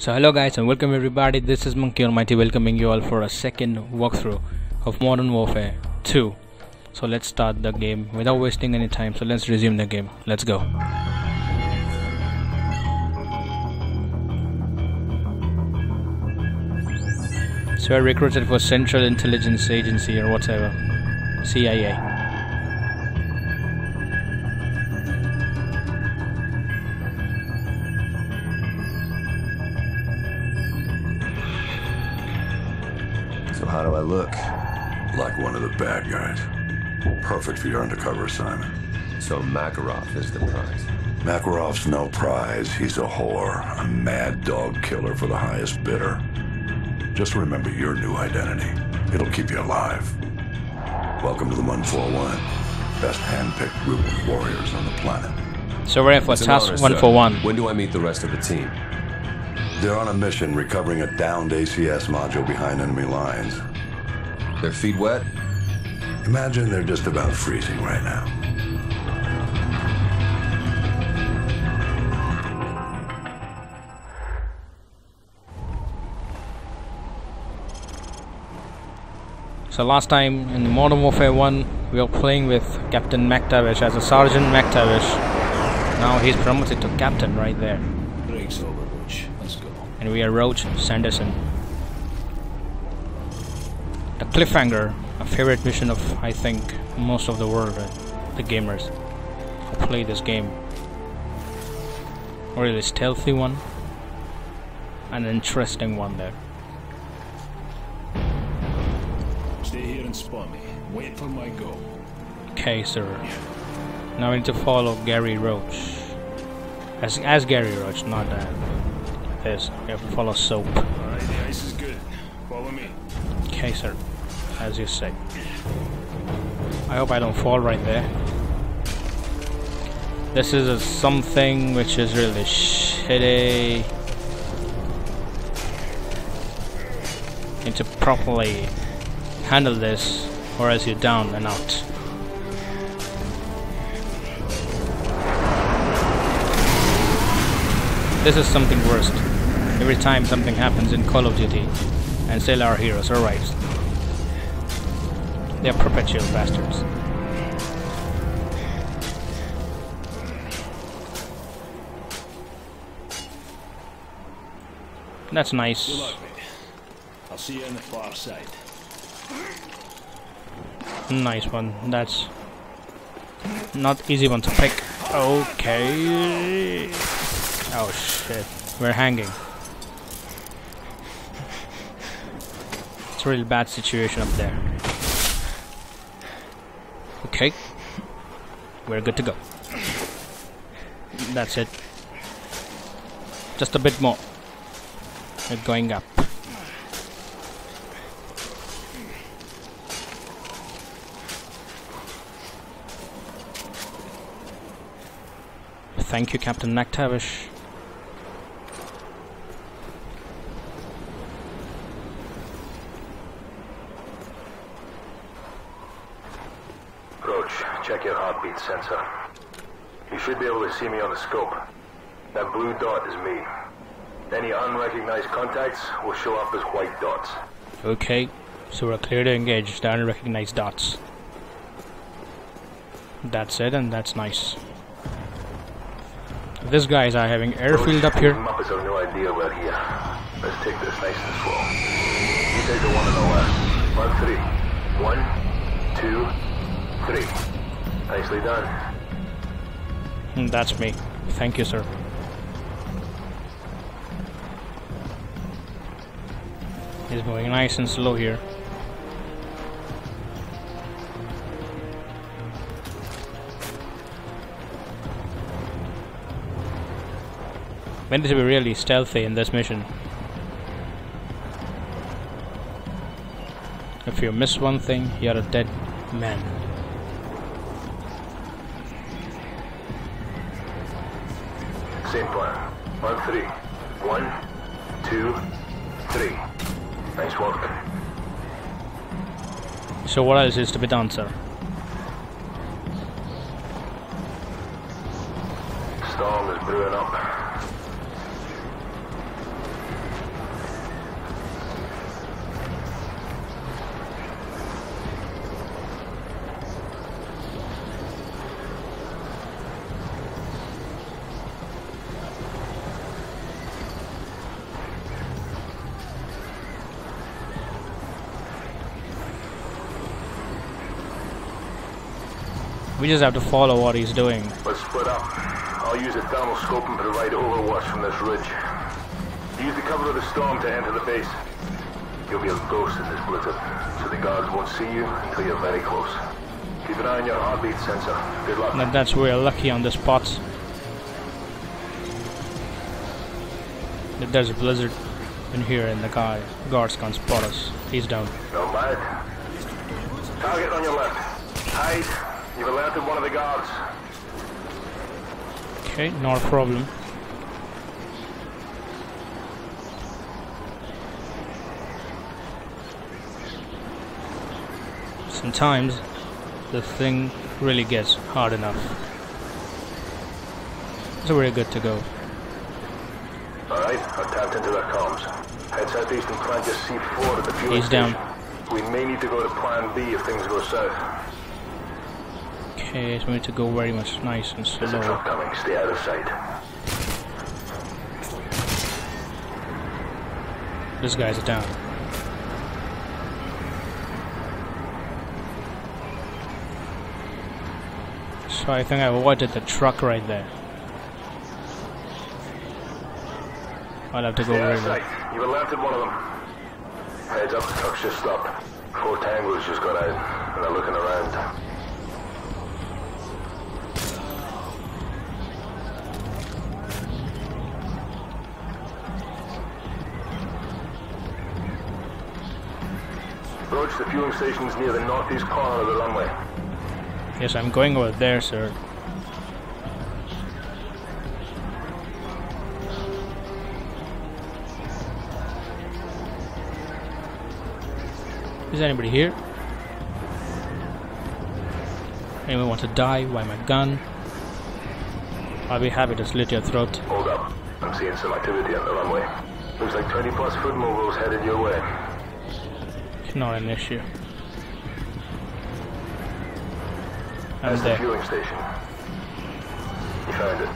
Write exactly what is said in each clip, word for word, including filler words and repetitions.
So hello guys and welcome everybody, this is Monkey Almighty welcoming you all for a second walkthrough of Modern Warfare two. So let's start the game without wasting any time, so let's resume the game, let's go. So I recruited for Central Intelligence Agency or whatever, C I A. How do I look? Like one of the bad guys. Perfect for your undercover assignment. So Makarov is the prize. Makarov's no prize. He's a whore, a mad dog killer for the highest bidder. Just remember your new identity. It'll keep you alive. Welcome to the one four one. Best hand-picked group of warriors on the planet. So we're in for task one four one. When do I meet the rest of the team? They're on a mission recovering a downed A C S module behind enemy lines. Their feet wet? Imagine they're just about freezing right now. So last time in Modern Warfare one, we were playing with Captain MacTavish as a Sergeant MacTavish. Now he's promoted to Captain right there. Breaks over. And we are Roach Sanderson. The Cliffhanger, a favorite mission of, I think, most of the world, right? The gamers who play this game. Really a stealthy one, an interesting one there. Stay here and spawn me. Wait for my go. Okay, sir. Now we need to follow Gary Roach. As as Gary Roach, not that. Is. We have to follow Soap. Alright, the ice is good. Follow me. Okay, sir. As you say. I hope I don't fall right there. This is a something which is really shitty. Need to properly handle this, or else you're down and out. This is something worst. Every time something happens in Call of Duty, and still our heroes arrive. They're perpetual bastards. That's nice. Good luck, mate. I'll see you on the far side. Nice one. That's not easy one to pick. Okay. Oh shit, we're hanging. It's a real bad situation up there. Okay. We're good to go. That's it. Just a bit more. We're going up. Thank you, Captain MacTavish. Sensor. You should be able to see me on the scope. That blue dot is me. Any unrecognized contacts will show up as white dots. Okay, so we're clear to engage the unrecognized dots. That's it, and that's nice. This guys are having airfield up here. Muppets have no idea we're here. Let's take this nice and slow. You take the one on the left. On three. One, two, three. Nicely done. Mm, that's me. Thank you, sir. He's going nice and slow here. We need to be really stealthy in this mission. If you miss one thing, you're a dead man. Same plan. On three. One, two, three. Nice work. So what else is to be done, sir? Storm is brewing up. We just have to follow what he's doing. Let's split up. I'll use a thermal scope and provide overwatch from this ridge. Use the cover of the storm to enter the base. You'll be a ghost in this blizzard, so the guards won't see you until you're very close. Keep an eye on your heartbeat sensor. Good luck. And that's where we're lucky on the spots. If there's a blizzard in here and the guy guards can't spot us, he's down. Don't mind. Target on your left. Hide. You've alerted one of the guards. Okay, not a problem. Sometimes the thing really gets hard enough. So we're good to go. Alright, I've tapped into their comms. Head southeast and plant your C four at the fuel He's station. down. We may need to go to plan B if things go south. Okay, so we need to go very much nice and slow. There's a truck coming, stay out of sight. This guy's down. So I think I avoided the truck right there. I'll have to go over there. You've alerted one of them. Heads up, the truck's just stopped. Four tangos just got out, and they're looking around. Roach, the fueling station's near the northeast corner of the runway. Yes, I'm going over there, sir. Is anybody here? Anyone want to die by my gun? I'll be happy to slit your throat. Hold up. I'm seeing some activity on the runway. Looks like twenty plus food moguls headed your way. It's not an issue. I'm That's there. The fueling station. You found it.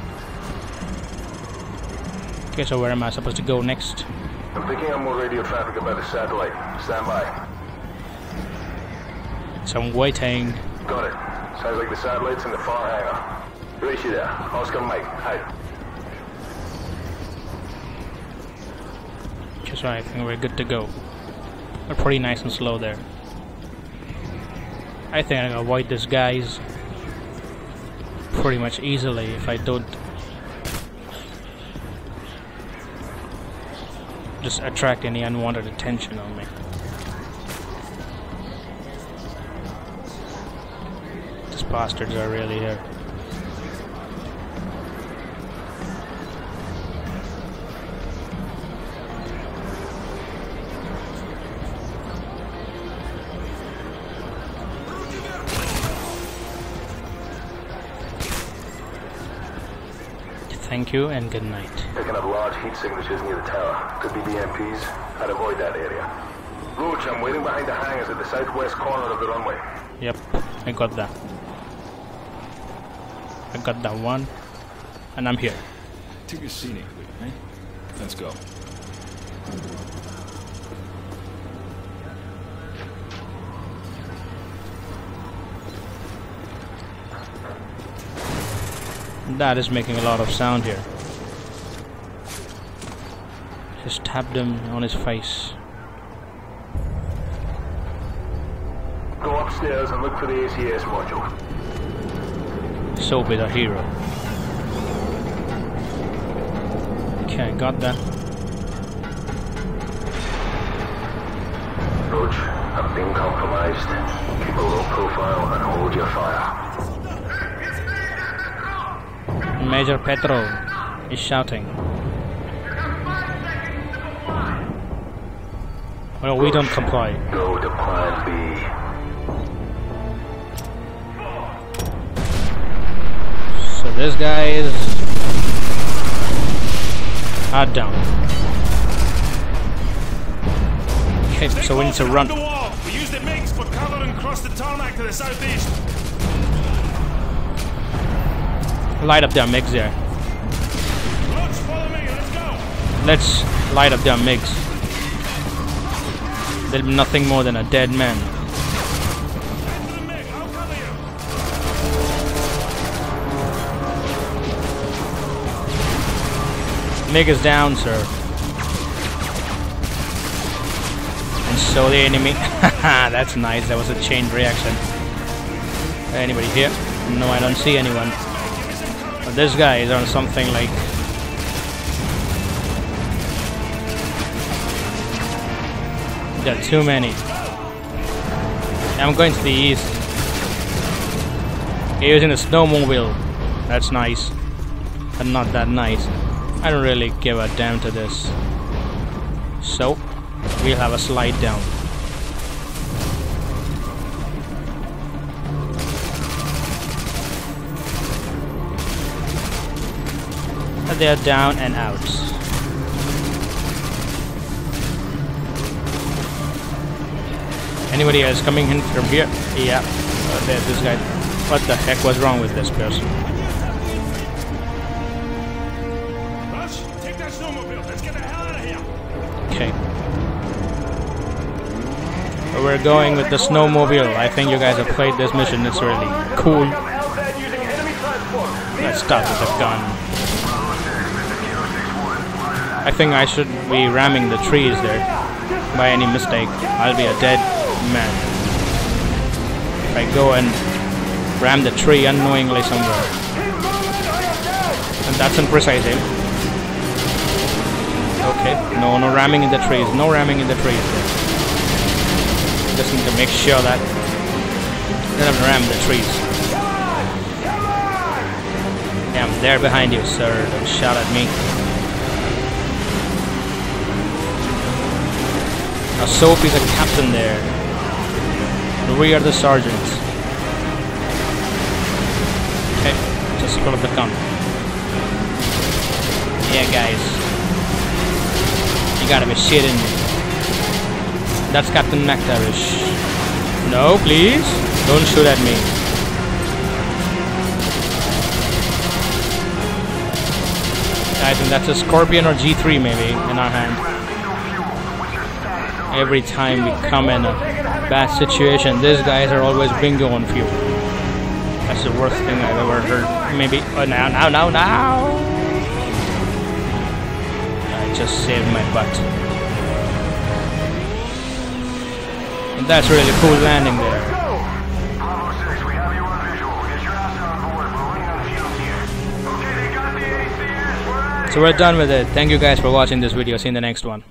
Okay, so where am I supposed to go next? I'm picking up more radio traffic about the satellite. Stand by. So I'm waiting. Got it. Sounds like the satellite's in the far hangar. Reach you there. Oscar Mike. Hi. Just right. I think we're good to go. We're pretty nice and slow there. I think I can avoid these guys pretty much easily if I don't just attract any unwanted attention on me. Bastards are really here. Thank you and good night. Picking up large heat signatures near the tower. Could be B M Ps. I'd avoid that area. Roach, I'm waiting behind the hangars at the southwest corner of the runway. Yep, I got that. I got that one, and I'm here. Take a seat, eh? Let's go. That is making a lot of sound here. Just tapped him on his face. Go upstairs and look for the A C S module. Soap is a hero. Okay, I got that. Roach, I'm being compromised. Keep a low profile and hold your fire. Major Petro is shouting. Well, Roach, we don't comply. Go to plan B. This guy is hard down. Okay, Stay so we need to run. The wall. We use the MIGs for cover and cross the tarmac to the southeast. Light up their MIGs there. Roach, follow me. Let's go. Let's light up their MIGs. They'll be nothing more than a dead man. MIG is down, sir. And so the enemy. Haha, that's nice. That was a chain reaction. Anybody here? No, I don't see anyone. But this guy is on something like. There are too many. I'm going to the east. He's using a snowmobile. That's nice. But not that nice. I don't really give a damn to this. So, we'll have a slide down. And they're down and out. Anybody else coming in from here? Yeah. Oh, there's this guy. What the heck was wrong with this person? We're going with the snowmobile. I think you guys have played this mission. It's really cool. Let's start with a gun. I think I should be ramming the trees there. By any mistake, I'll be a dead man. If I go and ram the tree unknowingly somewhere. And that's imprecise aim. Okay, no, no ramming in the trees. No ramming in the trees there. Just need to make sure that I don't ram the trees. Damn, they're behind you, sir. Don't shout at me. Now, Soap is a captain there. We are the sergeants. Okay, just pull up the gun. Yeah, guys. You gotta be shitting me. That's Captain MacTavish. No, please. Don't shoot at me. I think that's a Scorpion or G three maybe in our hand. Every time we come in a bad situation, these guys are always bingo on fuel. That's the worst thing I've ever heard. Maybe... Oh, now, now, now, now! I just saved my butt. That's really cool landing there. Bravo six, we have you on visual. Get your ass on board. We're running on field here. Okay, they got the A C S. We're out of here. So we're done with it. Thank you guys for watching this video. See you in the next one.